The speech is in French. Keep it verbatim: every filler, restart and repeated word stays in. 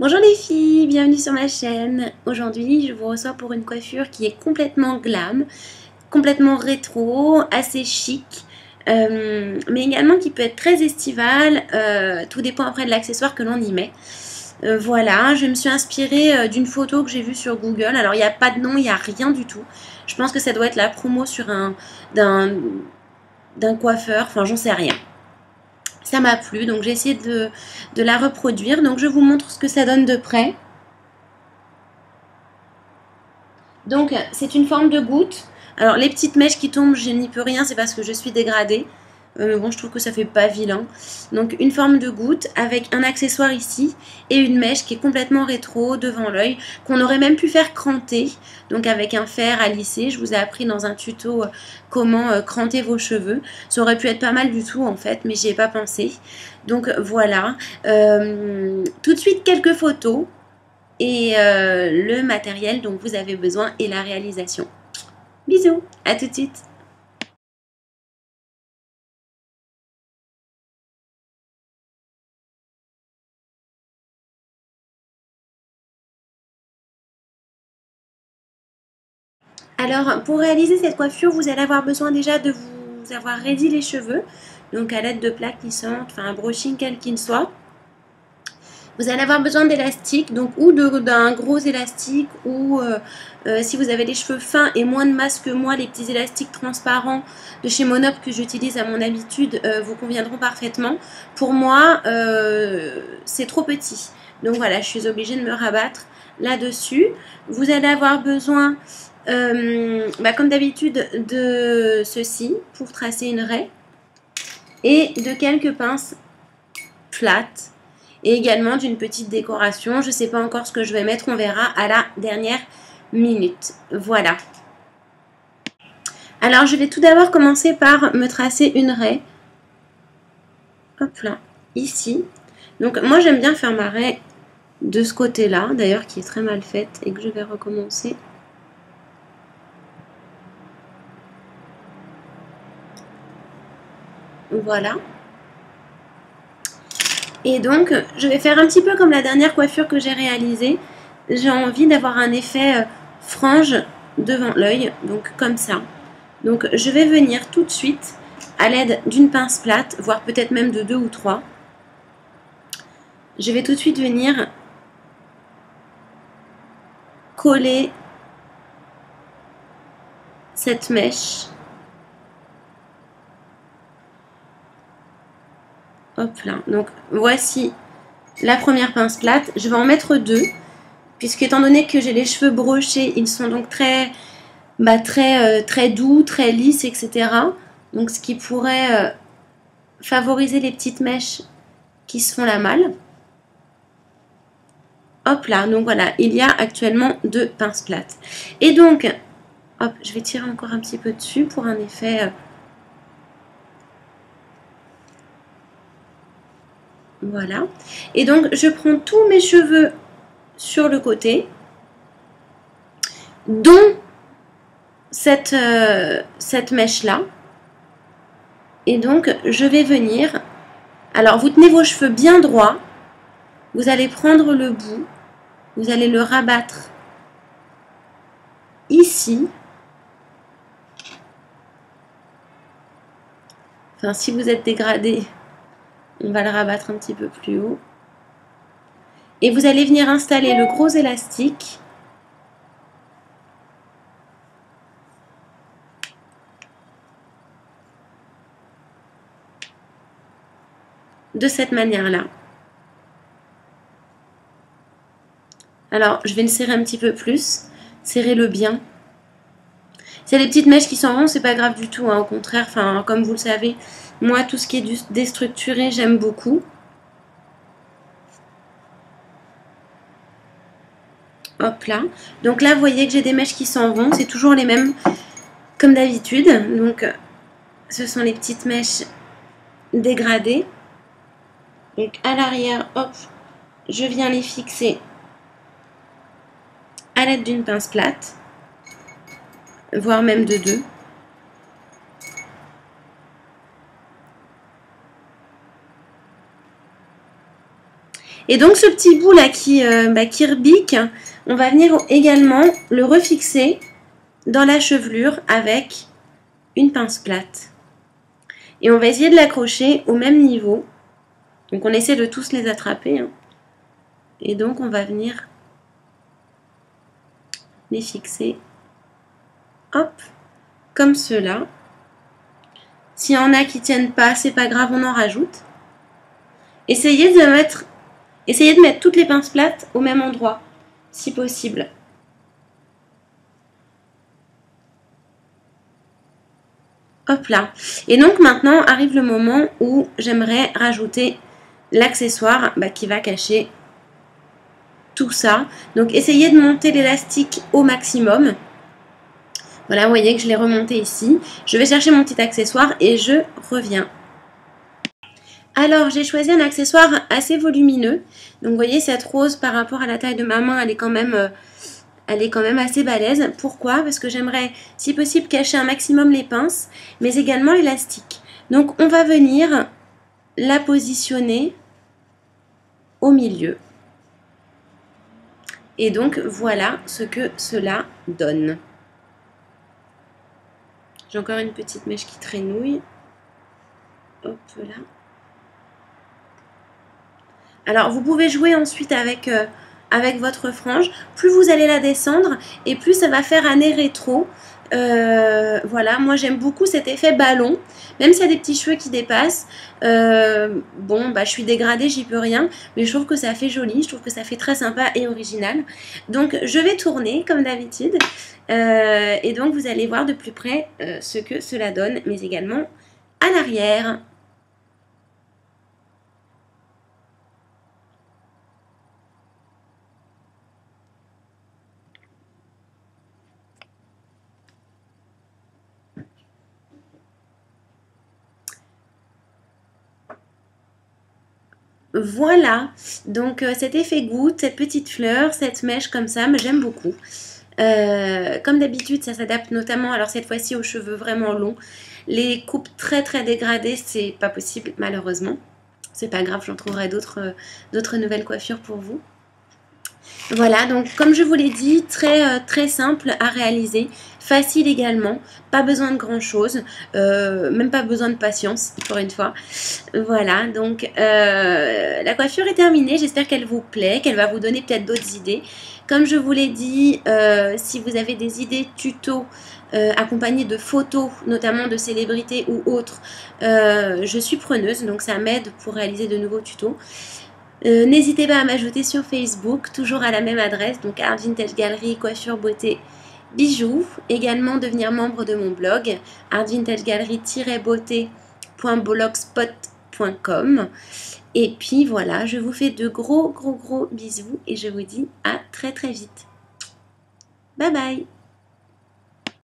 Bonjour les filles, bienvenue sur ma chaîne. Aujourd'hui, je vous reçois pour une coiffure qui est complètement glam, complètement rétro, assez chic, euh, mais également qui peut être très estivale, euh, tout dépend après de l'accessoire que l'on y met. Euh, voilà, je me suis inspirée euh, d'une photo que j'ai vue sur Google. Alors, il n'y a pas de nom, il n'y a rien du tout. Je pense que ça doit être la promo sur un d'un d'un coiffeur, enfin, j'en sais rien. Ça m'a plu, donc j'ai essayé de, de la reproduire. Donc je vous montre ce que ça donne de près. Donc c'est une forme de goutte. Alors les petites mèches qui tombent, je n'y peux rien, c'est parce que je suis dégradée. Euh, mais bon, je trouve que ça fait pas vilain. Donc une forme de goutte avec un accessoire ici et une mèche qui est complètement rétro devant l'œil, qu'on aurait même pu faire cranter. Donc avec un fer à lisser, je vous ai appris dans un tuto comment euh, cranter vos cheveux. Ça aurait pu être pas mal du tout en fait, mais j'y ai pas pensé. Donc voilà, euh, tout de suite quelques photos et euh, le matériel dont vous avez besoin et la réalisation. Bisous, à tout de suite. Alors, pour réaliser cette coiffure, vous allez avoir besoin déjà de vous avoir raidi les cheveux, donc à l'aide de plaques lissantes, enfin un brushing quel qu'il soit. Vous allez avoir besoin d'élastiques, donc ou d'un gros élastique, ou euh, euh, si vous avez les cheveux fins et moins de masse que moi, les petits élastiques transparents de chez Monop que j'utilise à mon habitude euh, vous conviendront parfaitement. Pour moi, euh, c'est trop petit, donc voilà, je suis obligée de me rabattre là-dessus. Vous allez avoir besoin... Euh, bah comme d'habitude de ceci pour tracer une raie et de quelques pinces plates et également d'une petite décoration. Je ne sais pas encore ce que je vais mettre, on verra à la dernière minute. Voilà. Alors je vais tout d'abord commencer par me tracer une raie. Hop là, ici. Donc moi j'aime bien faire ma raie de ce côté-là, d'ailleurs qui est très mal faite et que je vais recommencer. Voilà. Et donc, je vais faire un petit peu comme la dernière coiffure que j'ai réalisée. J'ai envie d'avoir un effet frange devant l'œil, donc comme ça. Donc, je vais venir tout de suite à l'aide d'une pince plate, voire peut-être même de deux ou trois. Je vais tout de suite venir coller cette mèche. Hop là, donc voici la première pince plate. Je vais en mettre deux, puisque étant donné que j'ai les cheveux brochés, ils sont donc très, bah, très, euh, très doux, très lisses, et cetera. Donc ce qui pourrait euh, favoriser les petites mèches qui se font la malle. Hop là, donc voilà, il y a actuellement deux pinces plates. Et donc, hop, je vais tirer encore un petit peu dessus pour un effet... Euh, Voilà. Et donc, je prends tous mes cheveux sur le côté, dont cette, euh, cette mèche-là. Et donc, je vais venir... Alors, vous tenez vos cheveux bien droits. Vous allez prendre le bout. Vous allez le rabattre ici. Enfin, si vous êtes dégradé... On va le rabattre un petit peu plus haut. Et vous allez venir installer le gros élastique. De cette manière-là. Alors, je vais le serrer un petit peu plus. Serrez-le bien. C'est les petites mèches qui s'en vont, c'est pas grave du tout. Hein. Au contraire, enfin, comme vous le savez, moi, tout ce qui est déstructuré, j'aime beaucoup. Hop là. Donc là, vous voyez que j'ai des mèches qui s'en vont. C'est toujours les mêmes comme d'habitude. Donc, ce sont les petites mèches dégradées. Donc, à l'arrière, hop, je viens les fixer à l'aide d'une pince plate. Voire même de deux. Et donc ce petit bout là qui, euh, bah, qui rebique, on va venir également le refixer dans la chevelure avec une pince plate. Et on va essayer de l'accrocher au même niveau. Donc on essaie de tous les attraper. Hein. Et donc on va venir les fixer. Hop, comme cela. S'il y en a qui tiennent pas, c'est pas grave, on en rajoute. Essayez de mettre, essayez de mettre toutes les pinces plates au même endroit, si possible. Hop là. Et donc maintenant arrive le moment où j'aimerais rajouter l'accessoire bah, qui va cacher tout ça. Donc essayez de monter l'élastique au maximum. Voilà, vous voyez que je l'ai remonté ici. Je vais chercher mon petit accessoire et je reviens. Alors, j'ai choisi un accessoire assez volumineux. Donc, vous voyez, cette rose par rapport à la taille de ma main, elle est quand même, elle est quand même assez balèze. Pourquoi? Parce que j'aimerais, si possible, cacher un maximum les pinces, mais également l'élastique. Donc, on va venir la positionner au milieu. Et donc, voilà ce que cela donne. J'ai encore une petite mèche qui traînouille. Hop là. Alors vous pouvez jouer ensuite avec, euh, avec votre frange. Plus vous allez la descendre et plus ça va faire un nez rétro. Euh, voilà, moi j'aime beaucoup cet effet ballon. Même s'il y a des petits cheveux qui dépassent, euh, bon bah je suis dégradée, j'y peux rien. Mais je trouve que ça fait joli, je trouve que ça fait très sympa et original. Donc je vais tourner comme d'habitude. Euh, et donc vous allez voir de plus près euh, ce que cela donne, mais également à l'arrière. Voilà, donc euh, cet effet goutte, cette petite fleur, cette mèche comme ça, j'aime beaucoup. Euh, comme d'habitude, ça s'adapte notamment, alors cette fois-ci aux cheveux vraiment longs. Les coupes très très dégradées, c'est pas possible malheureusement. C'est pas grave, j'en trouverai d'autres euh, d'autres nouvelles coiffures pour vous. Voilà, donc comme je vous l'ai dit, très, très simple à réaliser, facile également, pas besoin de grand chose, euh, même pas besoin de patience pour une fois. Voilà, donc euh, la coiffure est terminée, j'espère qu'elle vous plaît, qu'elle va vous donner peut-être d'autres idées. Comme je vous l'ai dit, euh, si vous avez des idées tuto euh, accompagnées de photos, notamment de célébrités ou autres, euh, je suis preneuse, donc ça m'aide pour réaliser de nouveaux tutos. Euh, n'hésitez pas à m'ajouter sur Facebook, toujours à la même adresse, donc ArtVintageGallery, coiffure, beauté, bijoux. Également devenir membre de mon blog, art vintage gallery tiret beauté point blogspot point com. Et puis voilà, je vous fais de gros gros gros bisous et je vous dis à très très vite. Bye bye.